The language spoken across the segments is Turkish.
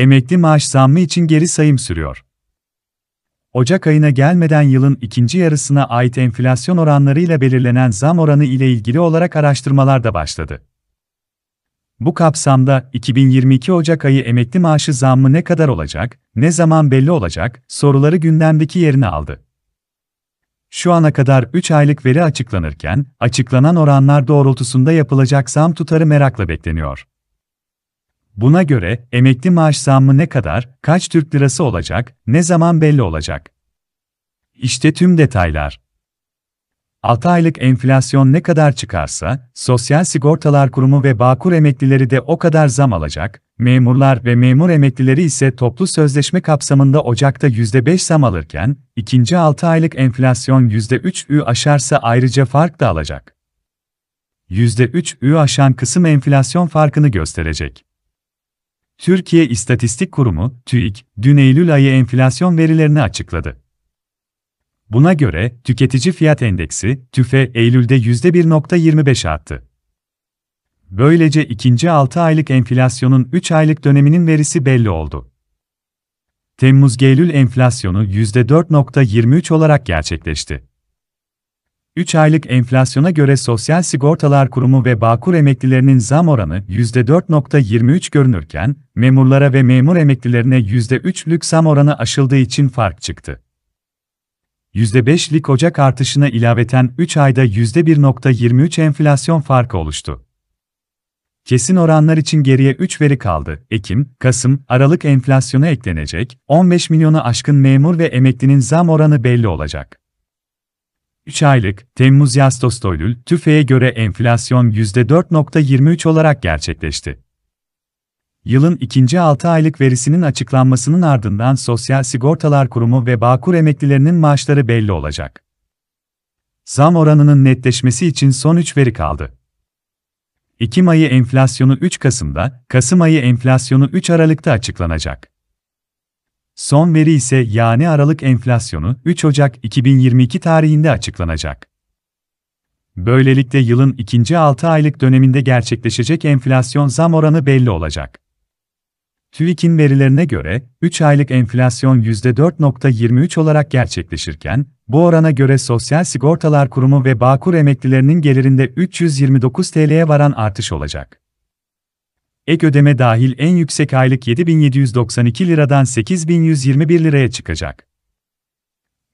Emekli maaş zammı için geri sayım sürüyor. Ocak ayına gelmeden yılın ikinci yarısına ait enflasyon oranlarıyla belirlenen zam oranı ile ilgili olarak araştırmalar da başladı. Bu kapsamda 2022 Ocak ayı emekli maaşı zammı ne kadar olacak, ne zaman belli olacak soruları gündemdeki yerini aldı. Şu ana kadar 3 aylık veri açıklanırken, açıklanan oranlar doğrultusunda yapılacak zam tutarı merakla bekleniyor. Buna göre, emekli maaş zammı ne kadar, kaç Türk lirası olacak, ne zaman belli olacak? İşte tüm detaylar. 6 aylık enflasyon ne kadar çıkarsa, Sosyal Sigortalar Kurumu ve Bağkur emeklileri de o kadar zam alacak, memurlar ve memur emeklileri ise toplu sözleşme kapsamında Ocak'ta %5 zam alırken, ikinci 6 aylık enflasyon %3'ü aşarsa ayrıca fark da alacak. %3'ü aşan kısım enflasyon farkını gösterecek. Türkiye İstatistik Kurumu, TÜİK, dün Eylül ayı enflasyon verilerini açıkladı. Buna göre, Tüketici Fiyat Endeksi, TÜFE, Eylül'de %1,25 arttı. Böylece ikinci 6 aylık enflasyonun 3 aylık döneminin verisi belli oldu. Temmuz-Eylül enflasyonu %4,23 olarak gerçekleşti. 3 aylık enflasyona göre Sosyal Sigortalar Kurumu ve Bağkur emeklilerinin zam oranı %4,23 görünürken, memurlara ve memur emeklilerine %3'lük zam oranı aşıldığı için fark çıktı. %5'lik Ocak artışına ilaveten 3 ayda %1,23 enflasyon farkı oluştu. Kesin oranlar için geriye 3 veri kaldı. Ekim, Kasım, Aralık enflasyona eklenecek, 15 milyonu aşkın memur ve emeklinin zam oranı belli olacak. 3 aylık, Temmuz-Ağustos-Eylül, TÜFE'ye göre enflasyon %4,23 olarak gerçekleşti. Yılın ikinci 6 aylık verisinin açıklanmasının ardından Sosyal Sigortalar Kurumu ve Bağkur emeklilerinin maaşları belli olacak. Zam oranının netleşmesi için son 3 veri kaldı. Ekim ayı enflasyonu 3 Kasım'da, Kasım ayı enflasyonu 3 Aralık'ta açıklanacak. Son veri ise yani Aralık enflasyonu 3 Ocak 2022 tarihinde açıklanacak. Böylelikle yılın ikinci 6 aylık döneminde gerçekleşecek enflasyon zam oranı belli olacak. TÜİK'in verilerine göre, 3 aylık enflasyon %4,23 olarak gerçekleşirken, bu orana göre Sosyal Sigortalar Kurumu ve Bağkur emeklilerinin gelirinde 329 TL'ye varan artış olacak. Ek ödeme dahil en yüksek aylık 7.792 liradan 8.121 liraya çıkacak.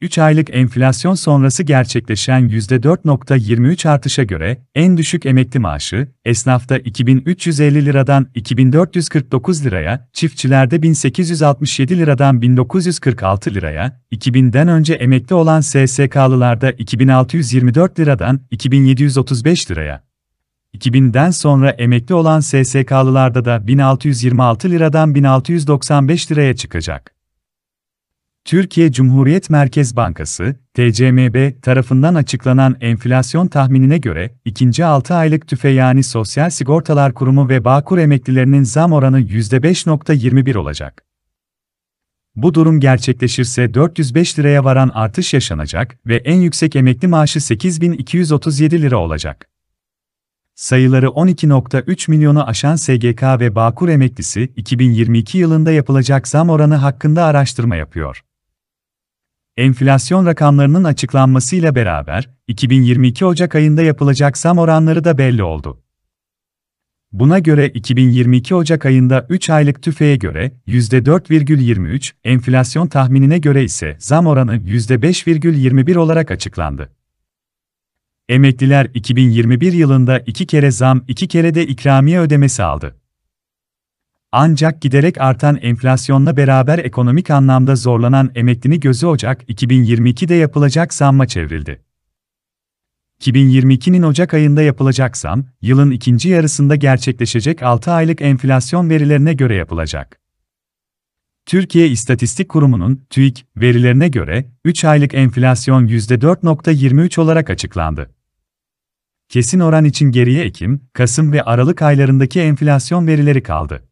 3 aylık enflasyon sonrası gerçekleşen %4,23 artışa göre, en düşük emekli maaşı, esnafta 2.350 liradan 2.449 liraya, çiftçilerde 1.867 liradan 1.946 liraya, 2000'den önce emekli olan SSK'lılarda 2.624 liradan 2.735 liraya, 2000'den sonra emekli olan SSK'lılarda da 1.626 liradan 1.695 liraya çıkacak. Türkiye Cumhuriyet Merkez Bankası, TCMB tarafından açıklanan enflasyon tahminine göre, ikinci 6 aylık TÜFE yani Sosyal Sigortalar Kurumu ve Bağkur emeklilerinin zam oranı %5,21 olacak. Bu durum gerçekleşirse 405 liraya varan artış yaşanacak ve en yüksek emekli maaşı 8.237 lira olacak. Sayıları 12,3 milyonu aşan SGK ve Bağkur emeklisi, 2022 yılında yapılacak zam oranı hakkında araştırma yapıyor. Enflasyon rakamlarının açıklanmasıyla beraber, 2022 Ocak ayında yapılacak zam oranları da belli oldu. Buna göre 2022 Ocak ayında 3 aylık TÜFE'ye göre %4,23, enflasyon tahminine göre ise zam oranı %5,21 olarak açıklandı. Emekliler 2021 yılında 2 kere zam, 2 kere de ikramiye ödemesi aldı. Ancak giderek artan enflasyonla beraber ekonomik anlamda zorlanan emeklinin gözü Ocak 2022'de yapılacak zamma çevrildi. 2022'nin Ocak ayında yapılacak zam, yılın ikinci yarısında gerçekleşecek 6 aylık enflasyon verilerine göre yapılacak. Türkiye İstatistik Kurumu'nun TÜİK verilerine göre 3 aylık enflasyon %4,23 olarak açıklandı. Kesin oran için geriye Ekim, Kasım ve Aralık aylarındaki enflasyon verileri kaldı.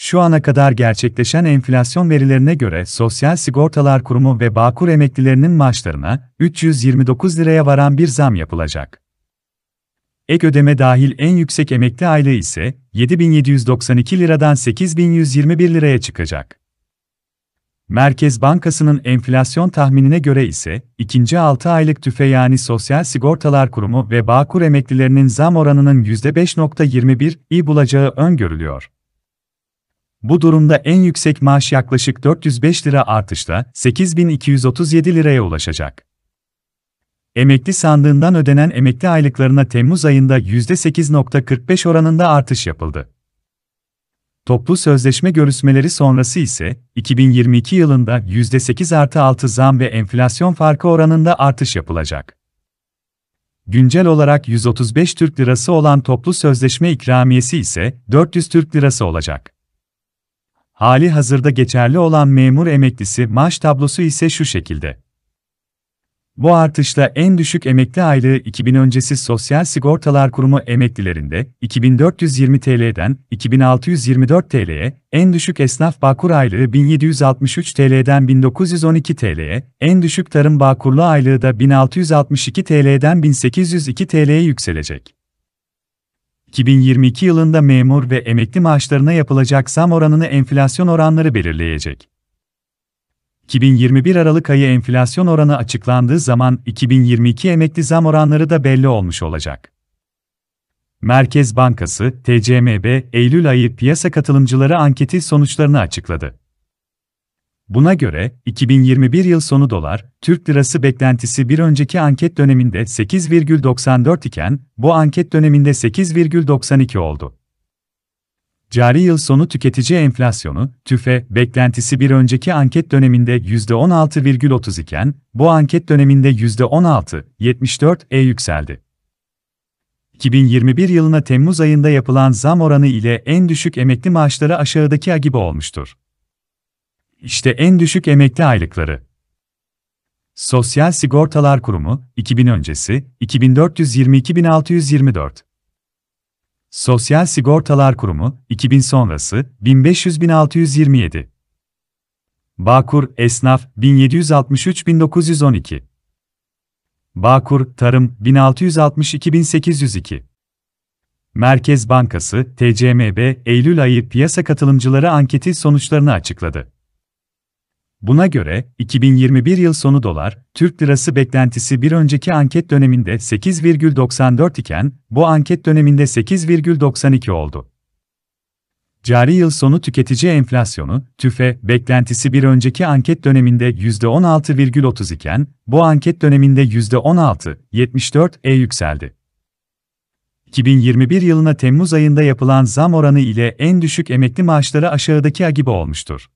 Şu ana kadar gerçekleşen enflasyon verilerine göre Sosyal Sigortalar Kurumu ve Bağkur emeklilerinin maaşlarına 329 liraya varan bir zam yapılacak. Ek ödeme dahil en yüksek emekli aylığı ise 7.792 liradan 8.121 liraya çıkacak. Merkez Bankası'nın enflasyon tahminine göre ise, ikinci 6 aylık tüfe yani Sosyal Sigortalar Kurumu ve Bağkur emeklilerinin zam oranının %5.21'i bulacağı öngörülüyor. Bu durumda en yüksek maaş yaklaşık 405 lira artışla 8.237 liraya ulaşacak. Emekli sandığından ödenen emekli aylıklarına Temmuz ayında %8.45 oranında artış yapıldı. Toplu sözleşme görüşmeleri sonrası ise, 2022 yılında %8+6 zam ve enflasyon farkı oranında artış yapılacak. Güncel olarak 135 Türk Lirası olan toplu sözleşme ikramiyesi ise 400 Türk Lirası olacak. Hali hazırda geçerli olan memur emeklisi maaş tablosu ise şu şekilde. Bu artışla en düşük emekli aylığı 2000 öncesi Sosyal Sigortalar Kurumu emeklilerinde 2420 TL'den 2624 TL'ye, en düşük esnaf Bağkur aylığı 1763 TL'den 1912 TL'ye, en düşük tarım Bağkurlu aylığı da 1662 TL'den 1802 TL'ye yükselecek. 2022 yılında memur ve emekli maaşlarına yapılacak zam oranını enflasyon oranları belirleyecek. 2021 Aralık ayı enflasyon oranı açıklandığı zaman 2022 emekli zam oranları da belli olmuş olacak. Merkez Bankası, TCMB, Eylül ayı piyasa katılımcıları anketi sonuçlarını açıkladı. Buna göre, 2021 yıl sonu dolar, Türk lirası beklentisi bir önceki anket döneminde 8,94 iken, bu anket döneminde 8,92 oldu. Cari yıl sonu tüketici enflasyonu, TÜFE, beklentisi bir önceki anket döneminde %16,30 iken, bu anket döneminde %16,74'e yükseldi. 2021 yılına Temmuz ayında yapılan zam oranı ile en düşük emekli maaşları aşağıdaki gibi olmuştur. İşte en düşük emekli aylıkları. Sosyal Sigortalar Kurumu, 2000 öncesi, 2422.624. Sosyal Sigortalar Kurumu, 2000 sonrası, 1500.627. Bağkur, Esnaf, 1763.912. Bağkur, Tarım, 1662.802. Merkez Bankası, TCMB, Eylül ayı piyasa katılımcıları anketi sonuçlarını açıkladı. Buna göre, 2021 yıl sonu dolar, Türk lirası beklentisi bir önceki anket döneminde 8,94 iken, bu anket döneminde 8,92 oldu. Cari yıl sonu tüketici enflasyonu, TÜFE, beklentisi bir önceki anket döneminde %16,30 iken, bu anket döneminde %16,74'e yükseldi. 2021 yılına Temmuz ayında yapılan zam oranı ile en düşük emekli maaşları aşağıdaki gibi olmuştur.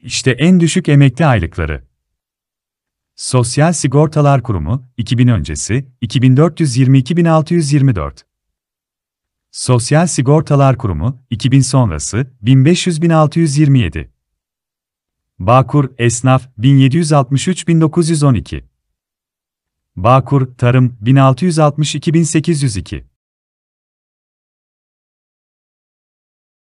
İşte en düşük emekli aylıkları. Sosyal Sigortalar Kurumu, 2000 öncesi, 2422.624. Sosyal Sigortalar Kurumu, 2000 sonrası, 1500.627. Bağkur, Esnaf, 1763.912. Bağkur, Tarım, 1662.802.